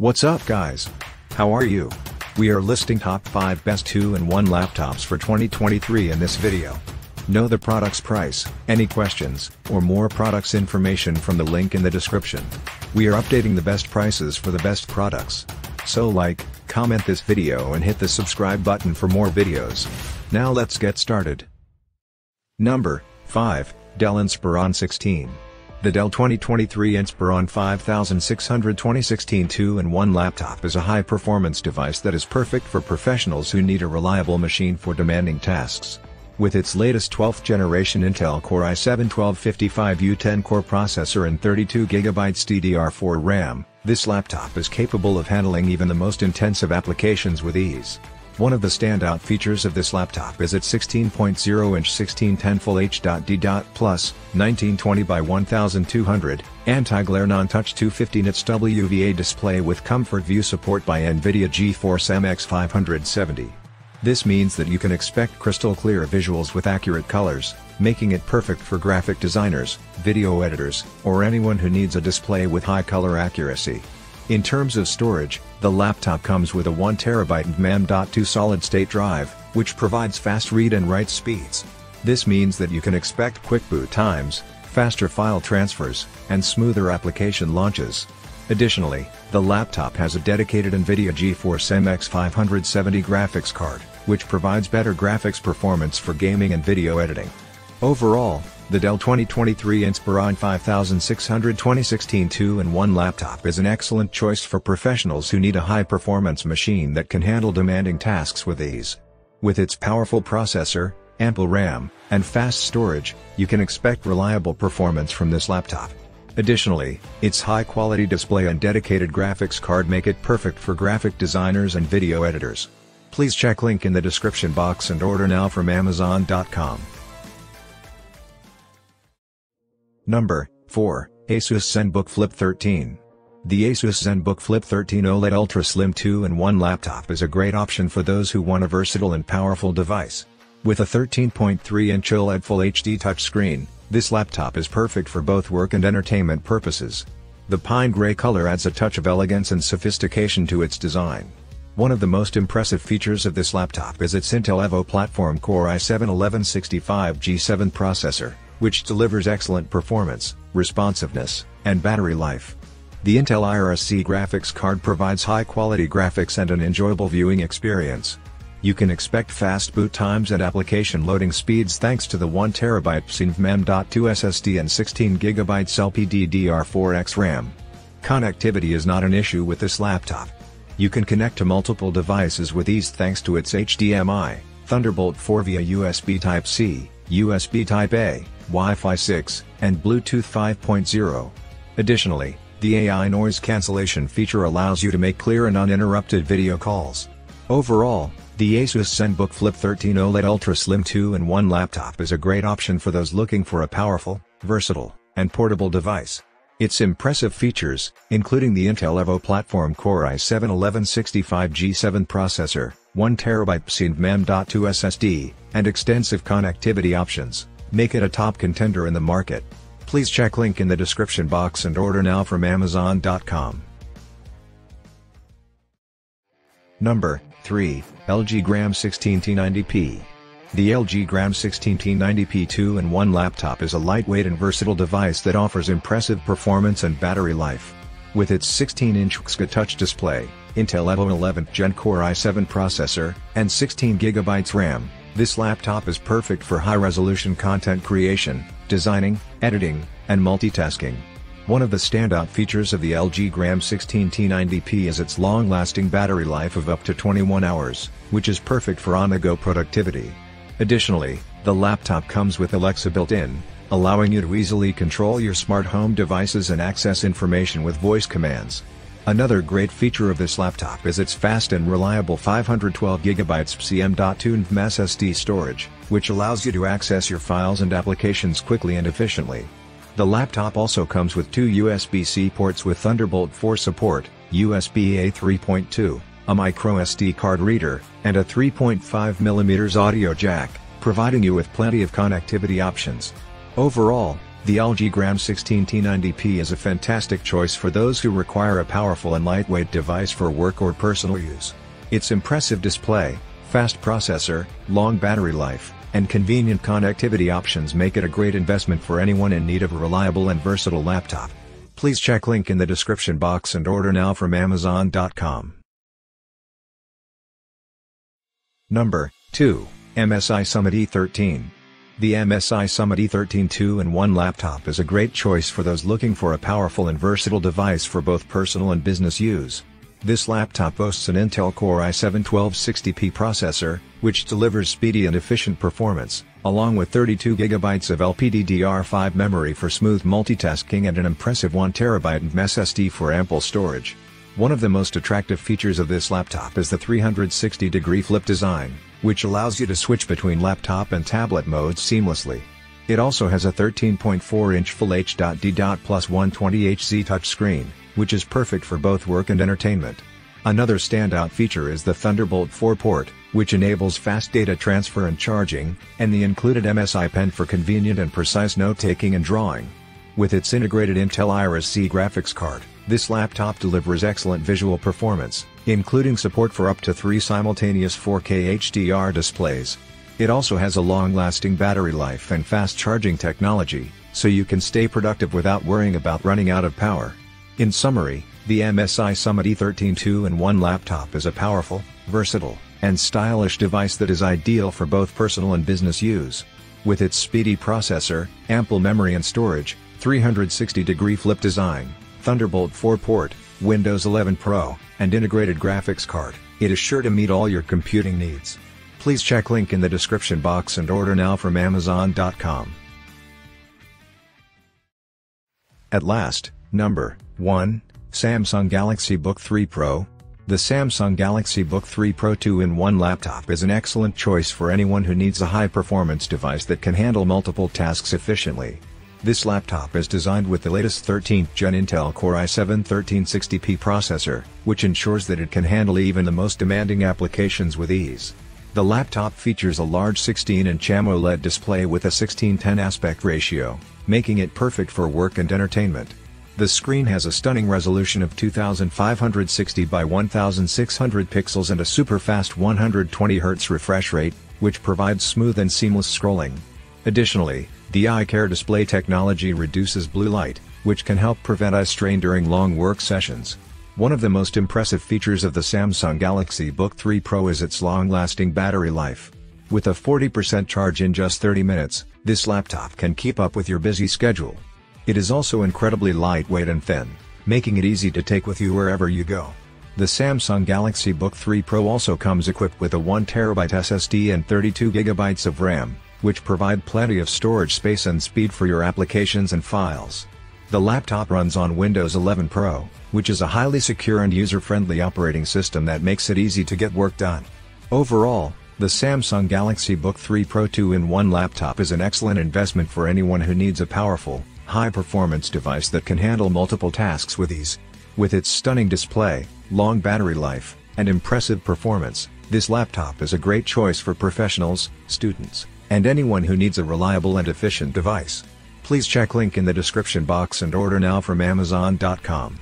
What's up guys? How are you? We are listing top 5 best 2-in-1 laptops for 2023 in this video. Know the product's price, any questions, or more products information from the link in the description. We are updating the best prices for the best products. So like, comment this video and hit the subscribe button for more videos. Now let's get started. Number 5, Dell Inspiron 16. The Dell 2023 Inspiron 5670 16 2-in-1 laptop is a high-performance device that is perfect for professionals who need a reliable machine for demanding tasks. With its latest 12th generation Intel Core i7-1255U 10-core processor and 32GB DDR4 RAM, this laptop is capable of handling even the most intensive applications with ease. One of the standout features of this laptop is its 16.0-inch 1610 Full HD+, 1920x1200, anti-glare non-touch 250 nits WVA display with Comfort View support by NVIDIA GeForce MX570. This means that you can expect crystal-clear visuals with accurate colors, making it perfect for graphic designers, video editors, or anyone who needs a display with high color accuracy. In terms of storage, the laptop comes with a 1TB M.2 solid-state drive, which provides fast read and write speeds. This means that you can expect quick boot times, faster file transfers, and smoother application launches. Additionally, the laptop has a dedicated NVIDIA GeForce MX570 graphics card, which provides better graphics performance for gaming and video editing. Overall, the Dell 2023 Inspiron 5670 16 2-in-1 laptop is an excellent choice for professionals who need a high-performance machine that can handle demanding tasks with ease. With its powerful processor, ample RAM, and fast storage, you can expect reliable performance from this laptop. Additionally, its high-quality display and dedicated graphics card make it perfect for graphic designers and video editors. Please check link in the description box and order now from Amazon.com. Number 4, Asus ZenBook Flip 13. The Asus ZenBook Flip 13 OLED Ultra Slim 2-in-1 laptop is a great option for those who want a versatile and powerful device. With a 13.3-inch OLED Full HD touchscreen, this laptop is perfect for both work and entertainment purposes. The pine gray color adds a touch of elegance and sophistication to its design. One of the most impressive features of this laptop is its Intel Evo platform Core i7-1165G7 processor, which delivers excellent performance, responsiveness, and battery life. The Intel Iris Xe graphics card provides high-quality graphics and an enjoyable viewing experience. You can expect fast boot times and application loading speeds thanks to the 1TB M.2 SSD and 16GB LPDDR4X RAM. Connectivity is not an issue with this laptop. You can connect to multiple devices with ease thanks to its HDMI, Thunderbolt 4 via USB Type-C, USB Type-A, Wi-Fi 6, and Bluetooth 5.0. Additionally, the AI noise cancellation feature allows you to make clear and uninterrupted video calls. Overall, the Asus ZenBook Flip 13 OLED Ultra Slim 2-in-1 laptop is a great option for those looking for a powerful, versatile, and portable device. Its impressive features, including the Intel Evo platform Core i7-1165G7 processor, 1TB M.2 SSD, and extensive connectivity options, make it a top contender in the market. Please check link in the description box and order now from Amazon.com. Number 3, LG Gram 16T90P. The LG Gram 16T90P 2-in-1 laptop is a lightweight and versatile device that offers impressive performance and battery life. With its 16-inch XGA touch display, Intel Evo 11th Gen Core i7 processor, and 16GB RAM, this laptop is perfect for high-resolution content creation, designing, editing, and multitasking. One of the standout features of the LG Gram 16T90P is its long-lasting battery life of up to 21 hours, which is perfect for on-the-go productivity. Additionally, the laptop comes with Alexa built-in, allowing you to easily control your smart home devices and access information with voice commands. Another great feature of this laptop is its fast and reliable 512GB M.2 NVMe SSD storage, which allows you to access your files and applications quickly and efficiently. The laptop also comes with 2 USB-C ports with Thunderbolt 4 support, USB A 3.2, a microSD card reader, and a 3.5mm audio jack, providing you with plenty of connectivity options. Overall, The LG Gram 16T90P is a fantastic choice for those who require a powerful and lightweight device for work or personal use. Its impressive display, fast processor, long battery life, and convenient connectivity options make it a great investment for anyone in need of a reliable and versatile laptop. Please check link in the description box and order now from Amazon.com. Number 2. MSI Summit E13. The MSI Summit E13 2-in-1 laptop is a great choice for those looking for a powerful and versatile device for both personal and business use. This laptop boasts an Intel Core i7-1260p processor, which delivers speedy and efficient performance, along with 32 GB of LPDDR5 memory for smooth multitasking and an impressive 1 TB MSSD for ample storage. One of the most attractive features of this laptop is the 360-degree flip design, which allows you to switch between laptop and tablet modes seamlessly. It also has a 13.4-inch Full HD+ 120Hz touchscreen, which is perfect for both work and entertainment. Another standout feature is the Thunderbolt 4 port, which enables fast data transfer and charging, and the included MSI Pen for convenient and precise note-taking and drawing. With its integrated Intel Iris Xe graphics card, this laptop delivers excellent visual performance, including support for up to 3 simultaneous 4K HDR displays. It also has a long-lasting battery life and fast charging technology, so you can stay productive without worrying about running out of power. In summary, the MSI Summit E13 2-in-1 laptop is a powerful, versatile, and stylish device that is ideal for both personal and business use. With its speedy processor, ample memory and storage, 360-degree flip design, Thunderbolt 4 port, Windows 11 Pro, and integrated graphics card, it is sure to meet all your computing needs. Please check link in the description box and order now from Amazon.com. At last, number 1. Samsung Galaxy Book3 Pro. The Samsung Galaxy Book3 Pro 2-in-1 laptop is an excellent choice for anyone who needs a high-performance device that can handle multiple tasks efficiently. This laptop is designed with the latest 13th Gen Intel Core i7-1360P processor, which ensures that it can handle even the most demanding applications with ease. The laptop features a large 16-inch AMOLED display with a 16:10 aspect ratio, making it perfect for work and entertainment. The screen has a stunning resolution of 2560 by 1600 pixels and a super-fast 120 Hz refresh rate, which provides smooth and seamless scrolling. Additionally, the eye care display technology reduces blue light, which can help prevent eye strain during long work sessions. One of the most impressive features of the Samsung Galaxy Book3 Pro is its long-lasting battery life. With a 40% charge in just 30 minutes, this laptop can keep up with your busy schedule. It is also incredibly lightweight and thin, making it easy to take with you wherever you go. The Samsung Galaxy Book3 Pro also comes equipped with a 1 TB SSD and 32 GB of RAM, which provide plenty of storage space and speed for your applications and files. The laptop runs on Windows 11 Pro, which is a highly secure and user-friendly operating system that makes it easy to get work done. Overall, the Samsung Galaxy Book3 Pro 2-in-1 laptop is an excellent investment for anyone who needs a powerful, high-performance device that can handle multiple tasks with ease. With its stunning display, long battery life, and impressive performance, this laptop is a great choice for professionals, students, and anyone who needs a reliable and efficient device. Please check link in the description box and order now from Amazon.com.